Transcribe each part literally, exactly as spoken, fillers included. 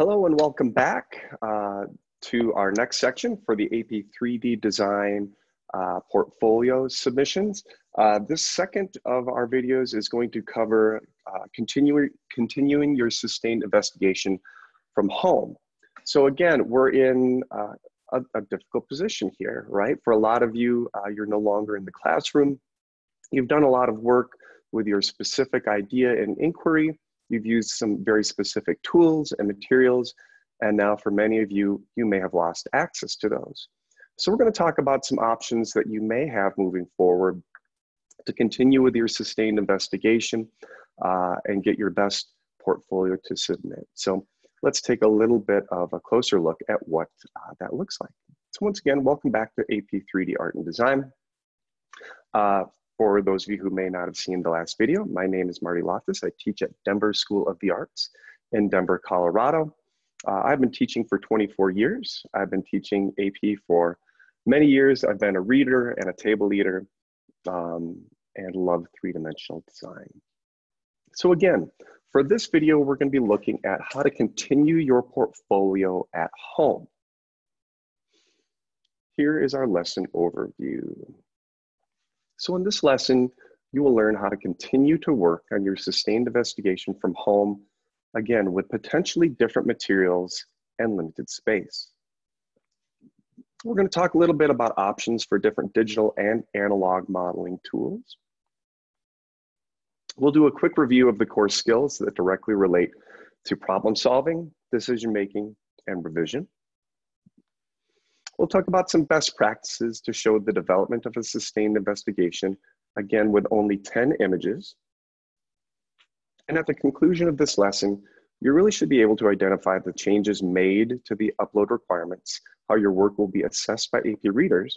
Hello and welcome back uh, to our next section for the A P three D Design uh, portfolio submissions. Uh, this second of our videos is going to cover uh, continue, continuing your sustained investigation from home. So again, we're in uh, a, a difficult position here, right? For a lot of you, uh, you're no longer in the classroom. You've done a lot of work with your specific idea and inquiry. You've used some very specific tools and materials, and now for many of you, you may have lost access to those. So we're going to talk about some options that you may have moving forward to continue with your sustained investigation uh, and get your best portfolio to submit. So let's take a little bit of a closer look at what uh, that looks like. So once again, welcome back to A P three D Art and Design. Uh, For those of you who may not have seen the last video, my name is Marty Loftus. I teach at Denver School of the Arts in Denver, Colorado. Uh, I've been teaching for twenty-four years. I've been teaching A P for many years. I've been a reader and a table leader um, and love three-dimensional design. So again, for this video, we're going to be looking at how to continue your portfolio at home. Here is our lesson overview. So in this lesson, you will learn how to continue to work on your sustained investigation from home, again, with potentially different materials and limited space. We're going to talk a little bit about options for different digital and analog modeling tools. We'll do a quick review of the core skills that directly relate to problem solving, decision making, and revision. We'll talk about some best practices to show the development of a sustained investigation, again, with only ten images. And at the conclusion of this lesson, you really should be able to identify the changes made to the upload requirements, how your work will be assessed by A P readers,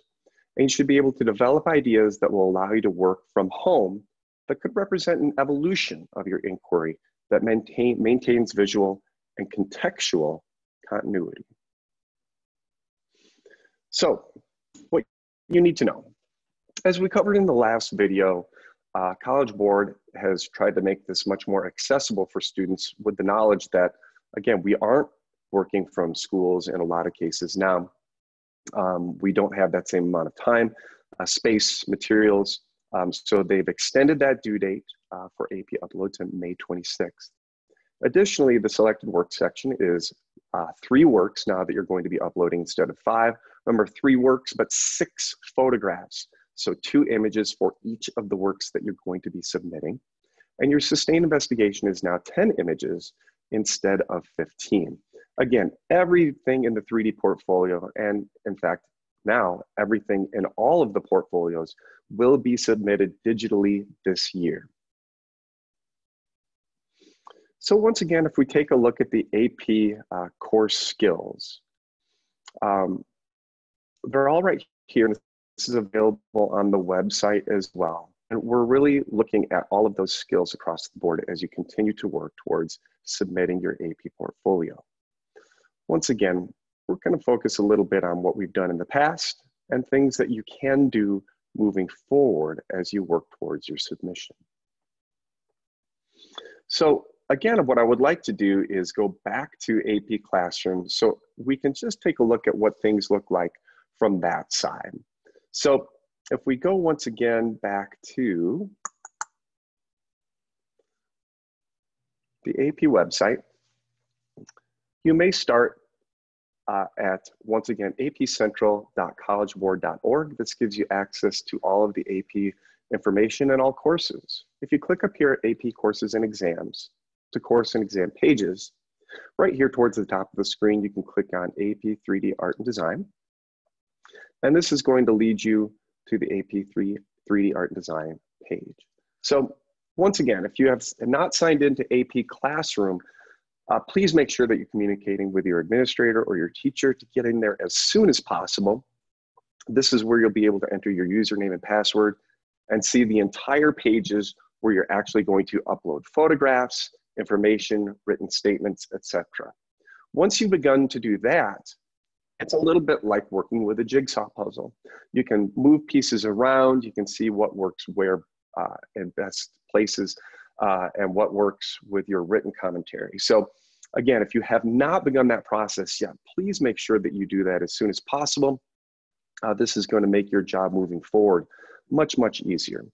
and you should be able to develop ideas that will allow you to work from home that could represent an evolution of your inquiry that maintain, maintains visual and contextual continuity. So what you need to know, as we covered in the last video, uh, College Board has tried to make this much more accessible for students with the knowledge that, again, we aren't working from schools in a lot of cases now. Um, we don't have that same amount of time, uh, space, materials. Um, so they've extended that due date uh, for A P upload to May twenty-sixth. Additionally, the selected work section is uh, three works now that you're going to be uploading instead of five. Remember, three works, but six photographs. So two images for each of the works that you're going to be submitting. And your sustained investigation is now ten images instead of fifteen. Again, everything in the three D portfolio, and in fact, now everything in all of the portfolios will be submitted digitally this year. So once again, if we take a look at the A P uh, core skills, um, they're all right here. This is available on the website as well. And we're really looking at all of those skills across the board as you continue to work towards submitting your A P portfolio. Once again, we're going to focus a little bit on what we've done in the past and things that you can do moving forward as you work towards your submission. So again, what I would like to do is go back to A P Classroom so we can just take a look at what things look like from that side. So if we go once again back to the A P website, you may start uh, at, once again, A P central dot college board dot org. This gives you access to all of the A P information and all courses. If you click up here at A P Courses and Exams, to course and exam pages, right here towards the top of the screen, you can click on A P three D Art and Design. And this is going to lead you to the A P three D Art and Design page. So once again, if you have not signed into A P Classroom, uh, please make sure that you're communicating with your administrator or your teacher to get in there as soon as possible. This is where you'll be able to enter your username and password and see the entire pages where you're actually going to upload photographs, information, written statements, et cetera. Once you've begun to do that, it's a little bit like working with a jigsaw puzzle. You can move pieces around, you can see what works where uh, in best places, uh, and what works with your written commentary. So Again, if you have not begun that process yet, please make sure that you do that as soon as possible. Uh, this is going to make your job moving forward much, much easier.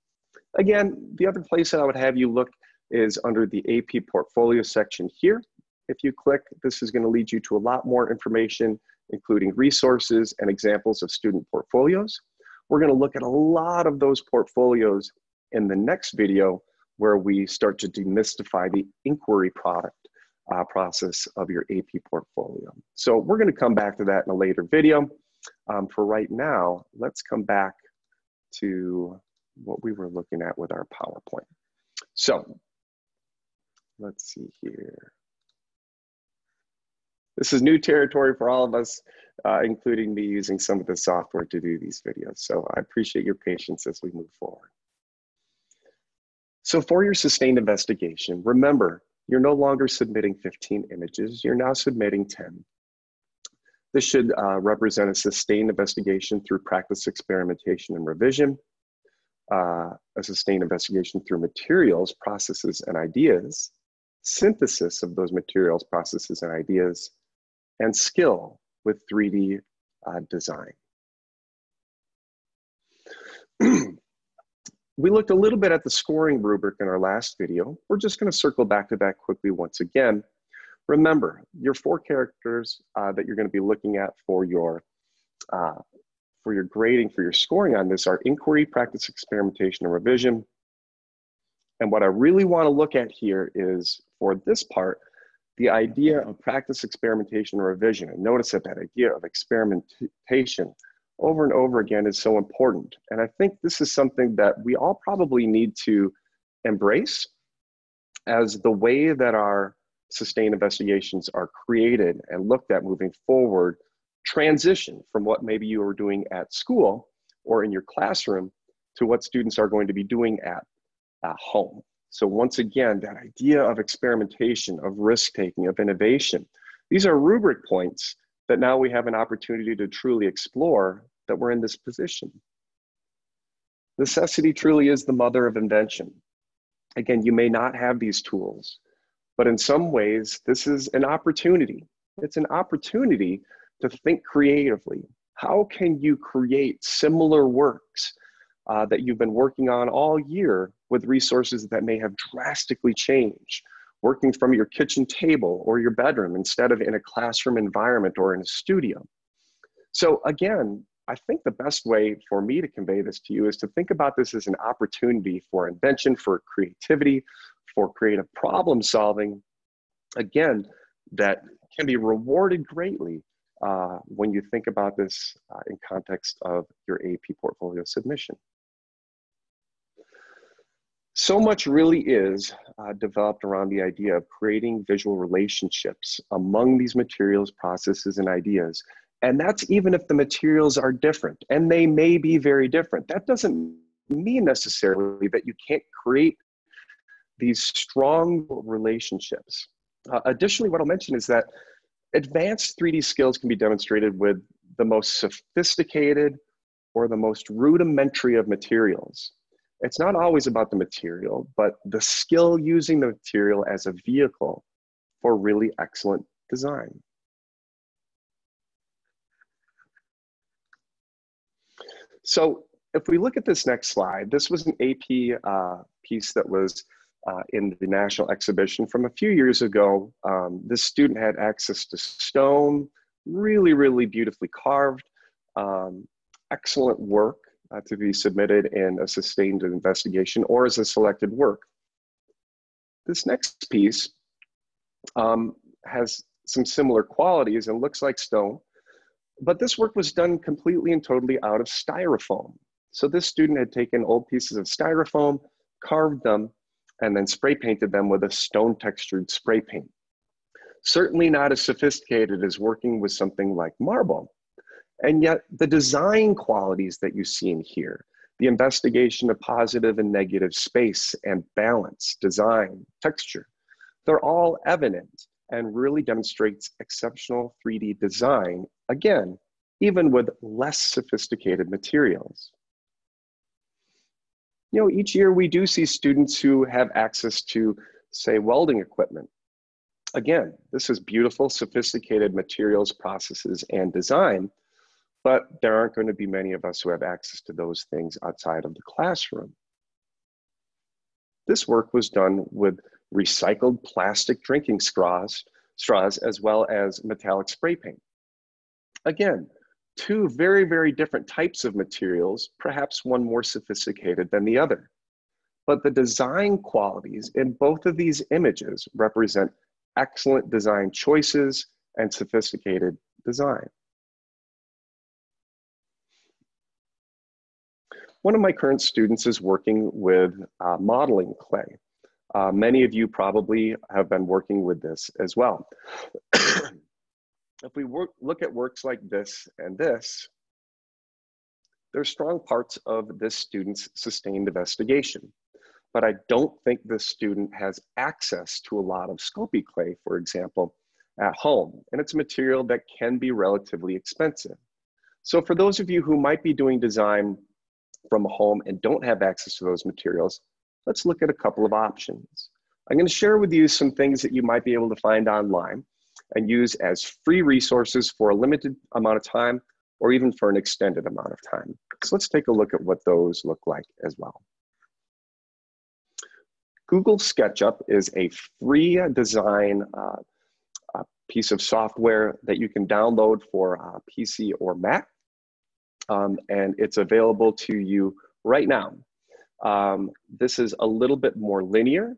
Again, the other place that I would have you look is under the A P Portfolio section here. If you click, this is going to lead you to a lot more information, including resources and examples of student portfolios. We're going to look at a lot of those portfolios in the next video, where we start to demystify the inquiry product uh, process of your A P portfolio. So we're going to come back to that in a later video. Um, for right now, let's come back to what we were looking at with our PowerPoint. So let's see here. This is new territory for all of us, uh, including me using some of the software to do these videos. So I appreciate your patience as we move forward. So for your sustained investigation, remember, you're no longer submitting fifteen images, you're now submitting ten. This should uh, represent a sustained investigation through practice, experimentation, and revision, uh, a sustained investigation through materials, processes, and ideas, synthesis of those materials, processes, and ideas, and skill with three D uh, design. We looked a little bit at the scoring rubric in our last video. We're just going to circle back to that quickly once again. Remember, your four characters uh, that you're going to be looking at for your, uh, for your grading, for your scoring on this are inquiry, practice, experimentation, and revision. And what I really want to look at here is, for this part, the idea of practice, experimentation, and revision. And notice that that idea of experimentation over and over again is so important. And I think this is something that we all probably need to embrace as the way that our sustained investigations are created and looked at moving forward, transition from what maybe you were doing at school or in your classroom to what students are going to be doing at, at home. So once again, that idea of experimentation, of risk-taking, of innovation, these are rubric points that now we have an opportunity to truly explore that we're in this position. Necessity truly is the mother of invention. Again, you may not have these tools, but in some ways, this is an opportunity. It's an opportunity to think creatively. How can you create similar works uh, that you've been working on all year with resources that may have drastically changed? Working from your kitchen table or your bedroom instead of in a classroom environment or in a studio. So again, I think the best way for me to convey this to you is to think about this as an opportunity for invention, for creativity, for creative problem solving. Again, that can be rewarded greatly uh, when you think about this uh, in context of your A P portfolio submission. So much really is uh, developed around the idea of creating visual relationships among these materials, processes, and ideas. And that's even if the materials are different, and they may be very different. That doesn't mean necessarily that you can't create these strong relationships. Uh, additionally, what I'll mention is that advanced three D skills can be demonstrated with the most sophisticated or the most rudimentary of materials. It's not always about the material, but the skill using the material as a vehicle for really excellent design. So if we look at this next slide, this was an A P uh, piece that was uh, in the National Exhibition from a few years ago. Um, this student had access to stone, really, really beautifully carved, um, excellent work. Uh, to be submitted in a sustained investigation or as a selected work. This next piece um, has some similar qualities and looks like stone, but this work was done completely and totally out of styrofoam. So this student had taken old pieces of styrofoam, carved them, and then spray painted them with a stone textured spray paint. Certainly not as sophisticated as working with something like marble. And yet the design qualities that you see in here, the investigation of positive and negative space and balance, design, texture, they're all evident and really demonstrates exceptional three D design, again, even with less sophisticated materials. You know, each year we do see students who have access to, say, welding equipment. Again, this is beautiful, sophisticated materials, processes, and design, but there aren't going to be many of us who have access to those things outside of the classroom. This work was done with recycled plastic drinking straws, straws as well as metallic spray paint. Again, two very, very different types of materials, perhaps one more sophisticated than the other. But the design qualities in both of these images represent excellent design choices and sophisticated design. One of my current students is working with uh, modeling clay. Uh, many of you probably have been working with this as well. If we work, look at works like this and this, there's strong parts of this student's sustained investigation. But I don't think this student has access to a lot of Sculpey clay, for example, at home. And it's a material that can be relatively expensive. So for those of you who might be doing design from home and don't have access to those materials, let's look at a couple of options. I'm going to share with you some things that you might be able to find online and use as free resources for a limited amount of time or even for an extended amount of time. So let's take a look at what those look like as well. Google SketchUp is a free design uh, a piece of software that you can download for uh, P C or Mac, um, and it's available to you right now. Um, this is a little bit more linear,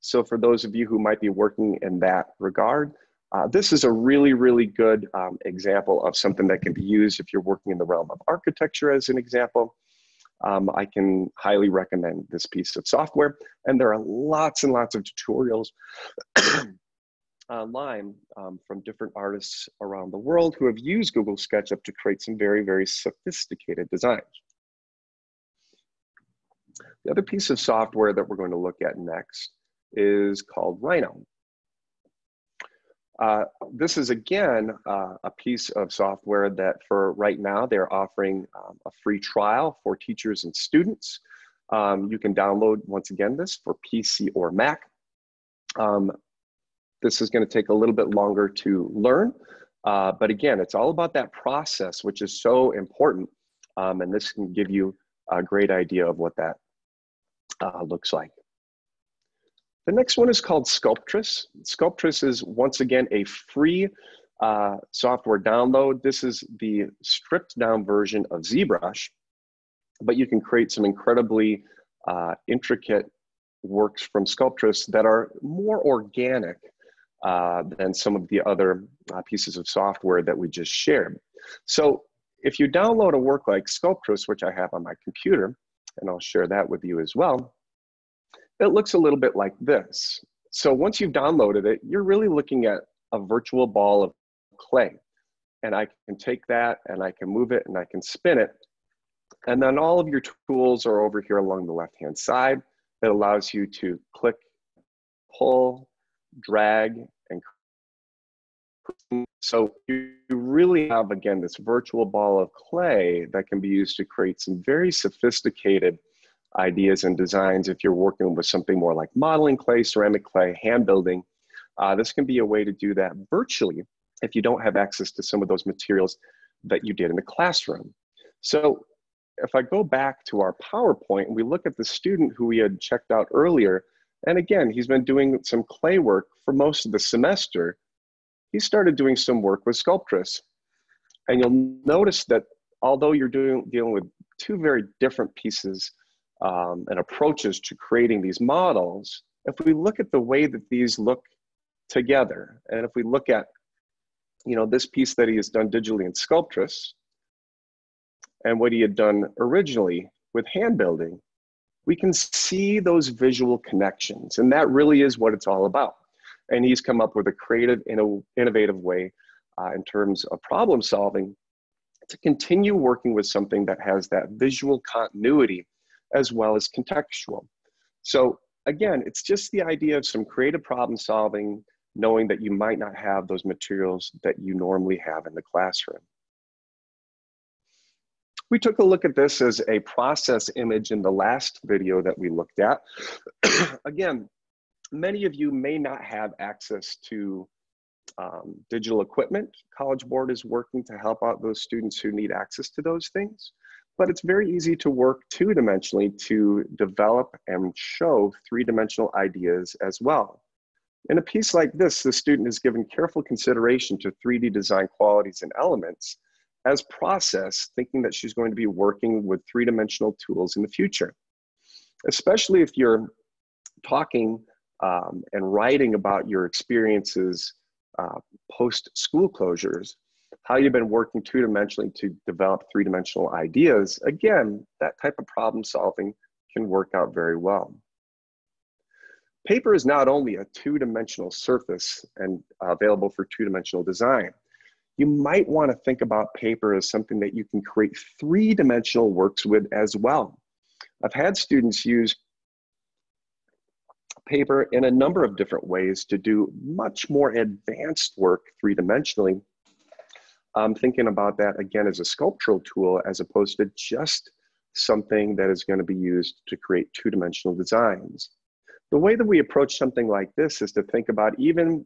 so for those of you who might be working in that regard, uh, this is a really, really good um, example of something that can be used if you're working in the realm of architecture, as an example. Um, I can highly recommend this piece of software, and there are lots and lots of tutorials online um, from different artists around the world who have used Google SketchUp to create some very, very sophisticated designs. The other piece of software that we're going to look at next is called Rhino. Uh, this is, again, uh, a piece of software that for right now, they're offering um, a free trial for teachers and students. Um, you can download, once again, this for P C or Mac. Um, this is going to take a little bit longer to learn. Uh, but again, it's all about that process, which is so important. Um, and this can give you a great idea of what that uh, looks like. The next one is called Sculptris. Sculptris is, once again, a free uh, software download. This is the stripped down version of ZBrush, but you can create some incredibly uh, intricate works from Sculptris that are more organic uh, than some of the other uh, pieces of software that we just shared. So if you download a work like Sculptris, which I have on my computer, and I'll share that with you as well, it looks a little bit like this. So once you've downloaded it, you're really looking at a virtual ball of clay. And I can take that and I can move it and I can spin it. And then all of your tools are over here along the left-hand side. It allows you to click, pull, drag, and so you really have, again, this virtual ball of clay that can be used to create some very sophisticated ideas and designs. If you're working with something more like modeling clay, ceramic clay, hand building, uh, this can be a way to do that virtually if you don't have access to some of those materials that you did in the classroom. So if I go back to our PowerPoint and we look at the student who we had checked out earlier, and again, he's been doing some clay work for most of the semester, he started doing some work with Sculptris. And you'll notice that although you're doing, dealing with two very different pieces Um, and approaches to creating these models, if we look at the way that these look together, and if we look at, you know, this piece that he has done digitally in Sculptris and what he had done originally with hand building, we can see those visual connections. And that really is what it's all about. And he's come up with a creative, innovative way uh, in terms of problem solving to continue working with something that has that visual continuity as well as contextual. So again, it's just the idea of some creative problem solving, knowing that you might not have those materials that you normally have in the classroom. We took a look at this as a process image in the last video that we looked at. Again, many of you may not have access to um, digital equipment. College Board is working to help out those students who need access to those things. But it's very easy to work two-dimensionally to develop and show three-dimensional ideas as well. In a piece like this, the student is given careful consideration to three D design qualities and elements as process, thinking that she's going to be working with three-dimensional tools in the future. Especially if you're talking um, and writing about your experiences uh, post-school closures, how you've been working two-dimensionally to develop three-dimensional ideas, again, that type of problem solving can work out very well. Paper is not only a two-dimensional surface and uh, available for two-dimensional design. You might want to think about paper as something that you can create three-dimensional works with as well. I've had students use paper in a number of different ways to do much more advanced work three-dimensionally. I'm thinking about that again as a sculptural tool as opposed to just something that is going to be used to create two-dimensional designs. The way that we approach something like this is to think about even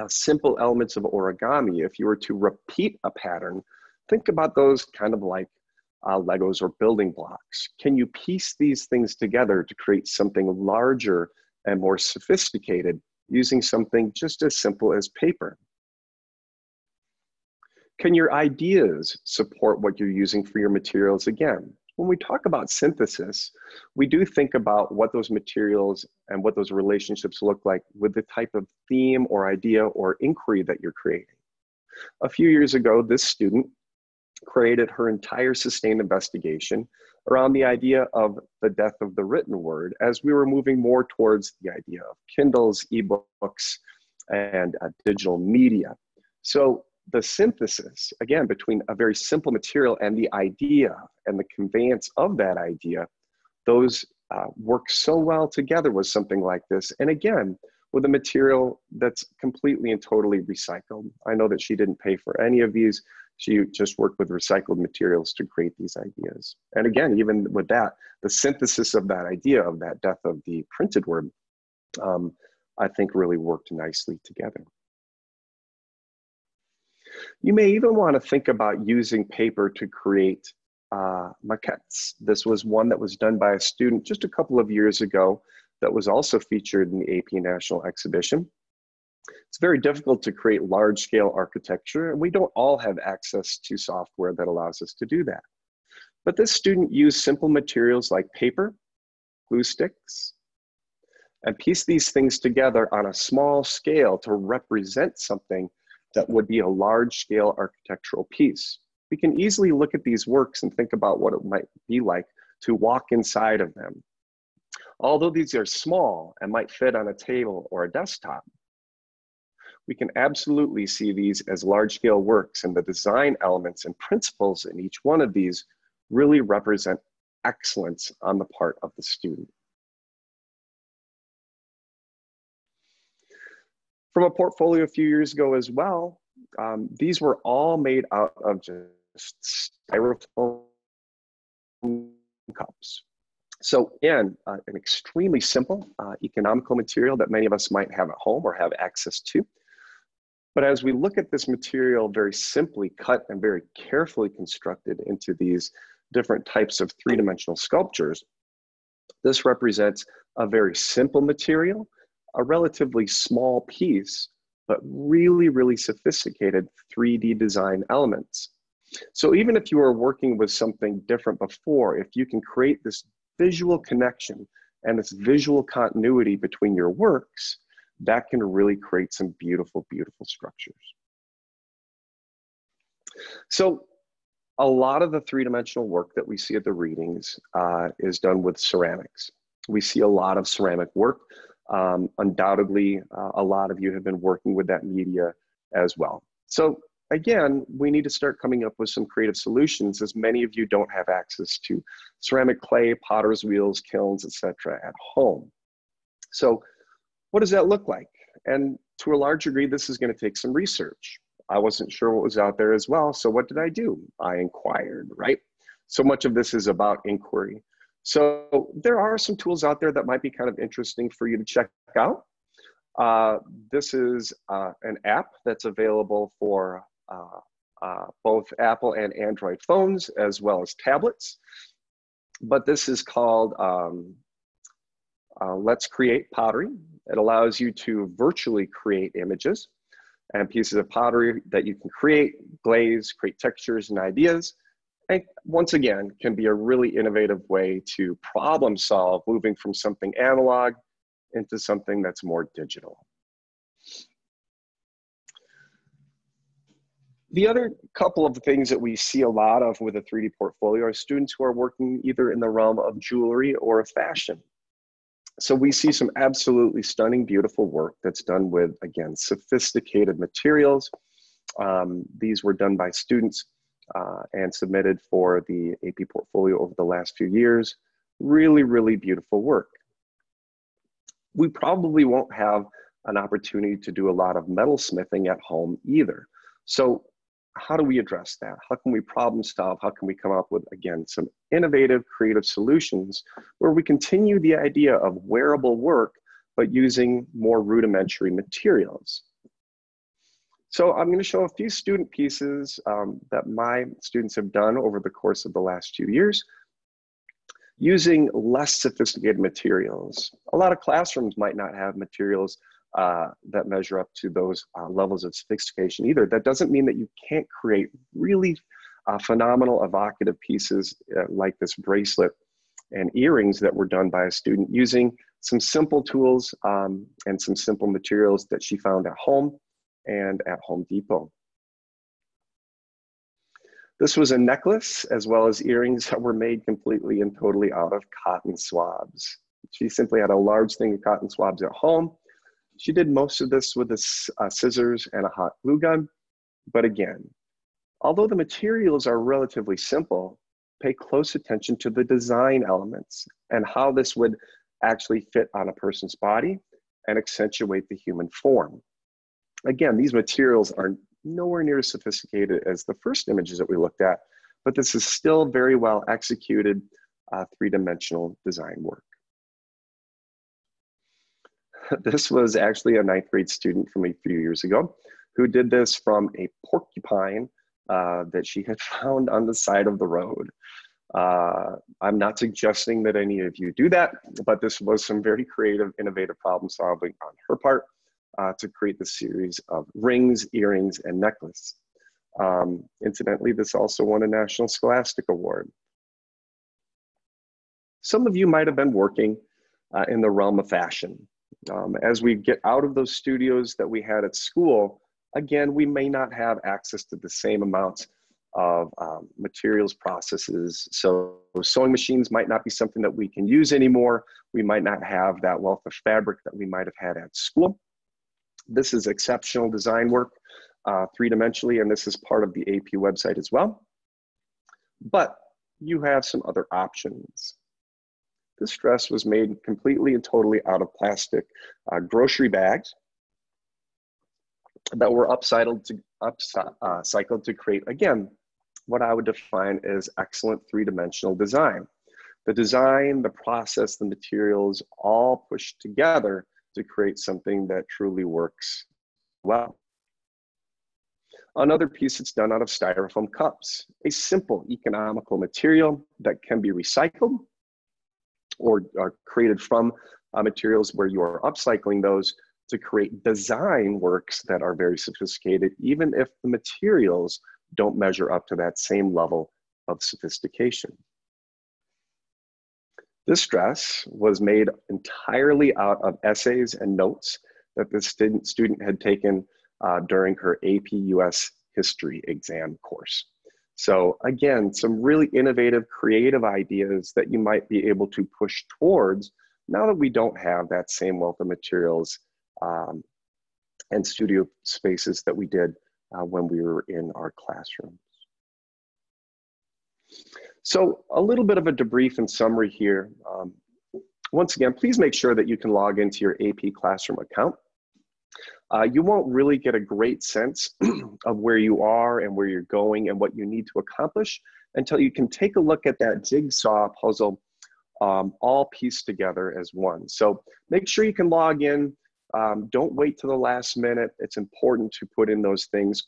uh, simple elements of origami. If you were to repeat a pattern, think about those kind of like uh, Legos or building blocks. Can you piece these things together to create something larger and more sophisticated using something just as simple as paper? Can your ideas support what you're using for your materials again? When we talk about synthesis, we do think about what those materials and what those relationships look like with the type of theme or idea or inquiry that you're creating. A few years ago, this student created her entire sustained investigation around the idea of the death of the written word as we were moving more towards the idea of Kindles, ebooks, and uh, digital media. So the synthesis, again, between a very simple material and the idea and the conveyance of that idea, those uh, work so well together with something like this. And again, with a material that's completely and totally recycled. I know that she didn't pay for any of these. She just worked with recycled materials to create these ideas. And again, even with that, the synthesis of that idea of that death of the printed word, um, I think really worked nicely together. You may even want to think about using paper to create uh, maquettes. This was one that was done by a student just a couple of years ago that was also featured in the A P National Exhibition. It's very difficult to create large-scale architecture, and we don't all have access to software that allows us to do that. But this student used simple materials like paper, glue sticks, and pieced these things together on a small scale to represent something that would be a large-scale architectural piece. We can easily look at these works and think about what it might be like to walk inside of them. Although these are small and might fit on a table or a desktop, we can absolutely see these as large-scale works, and the design elements and principles in each one of these really represent excellence on the part of the student. From a portfolio a few years ago as well, um, these were all made out of just styrofoam cups. So in uh, an extremely simple uh, economical material that many of us might have at home or have access to. But as we look at this material very simply cut and very carefully constructed into these different types of three-dimensional sculptures, this represents a very simple material, a relatively small piece, but really, really sophisticated three D design elements. So even if you were working with something different before, if you can create this visual connection and this visual continuity between your works, that can really create some beautiful, beautiful structures. So a lot of the three-dimensional work that we see at the readings uh, is done with ceramics. We see a lot of ceramic work. Um, undoubtedly, uh, a lot of you have been working with that media as well. So again, we need to start coming up with some creative solutions, as many of you don't have access to ceramic clay, potter's wheels, kilns, et cetera at home. So what does that look like? And to a large degree, this is going to take some research. I wasn't sure what was out there as well, so what did I do? I inquired, right? So much of this is about inquiry. So there are some tools out there that might be kind of interesting for you to check out. Uh, this is uh, an app that's available for uh, uh, both Apple and Android phones, as well as tablets. But this is called um, uh, Let's Create Pottery. It allows you to virtually create images and pieces of pottery that you can create, glaze, create textures and ideas. And once again, can be a really innovative way to problem solve, moving from something analog into something that's more digital. The other couple of things that we see a lot of with a three D portfolio are students who are working either in the realm of jewelry or fashion. So we see some absolutely stunning, beautiful work that's done with, again, sophisticated materials. Um, these were done by students uh, and submitted for the A P portfolio over the last few years. Really, really beautiful work. We probably won't have an opportunity to do a lot of metalsmithing at home either. So how do we address that? How can we problem solve? How can we come up with, again, some innovative, creative solutions where we continue the idea of wearable work, but using more rudimentary materials? So I'm going to show a few student pieces um, that my students have done over the course of the last few years using less sophisticated materials. A lot of classrooms might not have materials Uh, that measure up to those uh, levels of sophistication either. That doesn't mean that you can't create really uh, phenomenal evocative pieces uh, like this bracelet and earrings that were done by a student using some simple tools um, and some simple materials that she found at home and at Home Depot. This was a necklace as well as earrings that were made completely and totally out of cotton swabs. She simply had a large thing of cotton swabs at home. She did most of this with a scissors and a hot glue gun. But again, although the materials are relatively simple, pay close attention to the design elements and how this would actually fit on a person's body and accentuate the human form. Again, these materials are nowhere near as sophisticated as the first images that we looked at, but this is still very well executed uh, three-dimensional design work. This was actually a ninth grade student from a few years ago who did this from a porcupine uh, that she had found on the side of the road. Uh, I'm not suggesting that any of you do that, but this was some very creative, innovative problem solving on her part uh, to create this series of rings, earrings, and necklace. Um, incidentally, this also won a National Scholastic Award. Some of you might have been working uh, in the realm of fashion. Um, as we get out of those studios that we had at school, again, we may not have access to the same amounts of um, materials processes. So sewing machines might not be something that we can use anymore. We might not have that wealth of fabric that we might have had at school. This is exceptional design work, uh, three-dimensionally, and this is part of the A P website as well. But you have some other options. This dress was made completely and totally out of plastic uh, grocery bags that were upcycled to, upcycled uh, cycled to create, again, what I would define as excellent three-dimensional design. The design, the process, the materials all pushed together to create something that truly works well. Another piece that's done out of styrofoam cups, a simple economical material that can be recycled or are created from uh, materials where you are upcycling those to create design works that are very sophisticated, even if the materials don't measure up to that same level of sophistication. This dress was made entirely out of essays and notes that the student, student had taken uh, during her A P U S History exam course. So again, some really innovative, creative ideas that you might be able to push towards now that we don't have that same wealth of materials um, and studio spaces that we did uh, when we were in our classrooms. So a little bit of a debrief and summary here. Um, once again, please make sure that you can log into your A P Classroom account. Uh, you won't really get a great sense of where you are and where you're going and what you need to accomplish until you can take a look at that jigsaw puzzle um, all pieced together as one. So make sure you can log in. Um, don't wait till the last minute. It's important to put in those things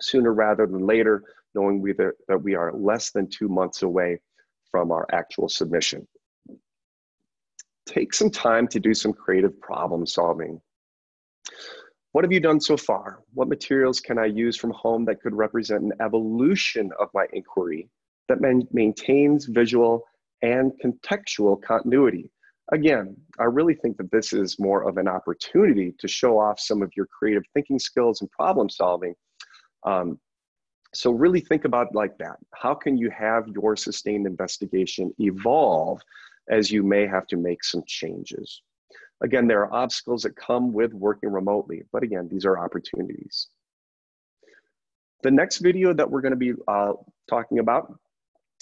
sooner rather than later, knowing we that, that we are less than two months away from our actual submission. Take some time to do some creative problem solving. What have you done so far? What materials can I use from home that could represent an evolution of my inquiry that man- maintains visual and contextual continuity? Again, I really think that this is more of an opportunity to show off some of your creative thinking skills and problem solving. Um, so really think about like that. How can you have your sustained investigation evolve as you may have to make some changes? Again, there are obstacles that come with working remotely, but again, these are opportunities. The next video that we're going to be uh, talking about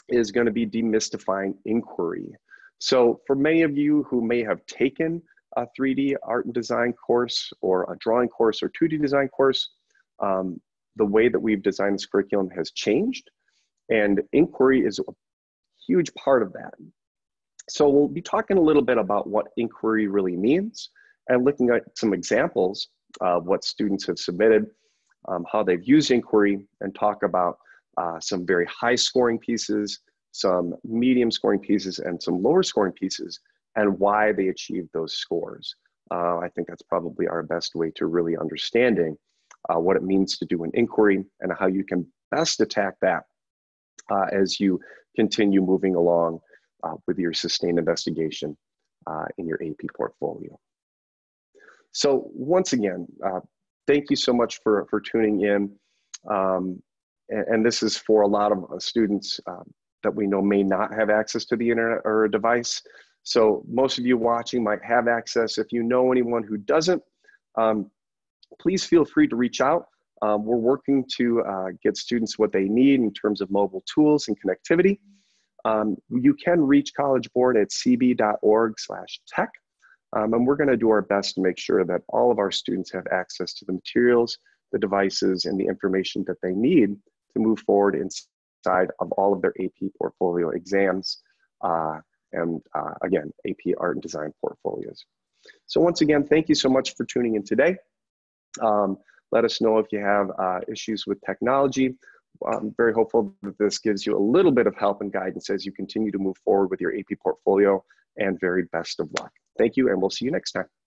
is going to be demystifying inquiry. So for many of you who may have taken a three D art and design course or a drawing course or two D design course, um, the way that we've designed this curriculum has changed, and inquiry is a huge part of that. So we'll be talking a little bit about what inquiry really means and looking at some examples of what students have submitted, um, how they've used inquiry, and talk about uh, some very high scoring pieces, some medium scoring pieces, and some lower scoring pieces, and why they achieved those scores. Uh, I think that's probably our best way to really understanding uh, what it means to do an inquiry and how you can best attack that uh, as you continue moving along uh, with your sustained investigation uh, in your A P portfolio. So once again, uh, thank you so much for, for tuning in. Um, and, and this is for a lot of uh, students um, that we know may not have access to the internet or a device. So most of you watching might have access. If you know anyone who doesn't, um, please feel free to reach out. Um, we're working to uh, get students what they need in terms of mobile tools and connectivity. Um, you can reach College Board at c b dot org slash tech, um, and we're gonna do our best to make sure that all of our students have access to the materials, the devices, and the information that they need to move forward in side of all of their A P portfolio exams uh, and uh, again, A P art and design portfolios. So once again, thank you so much for tuning in today. Um, let us know if you have uh, issues with technology. I'm very hopeful that this gives you a little bit of help and guidance as you continue to move forward with your A P portfolio, and very best of luck. Thank you, and we'll see you next time.